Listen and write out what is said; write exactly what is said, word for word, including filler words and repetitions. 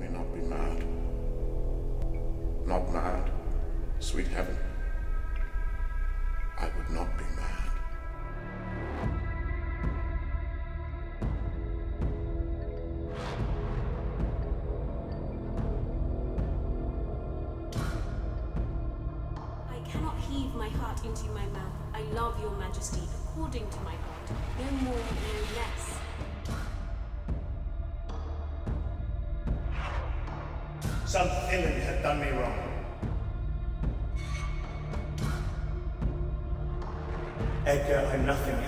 let me not be mad. Not mad, sweet heaven. I would not be mad. I cannot heave my heart into my mouth. I love your majesty according to my heart. No more, no less. Some villain had done me wrong. Edgar, I'm nothing.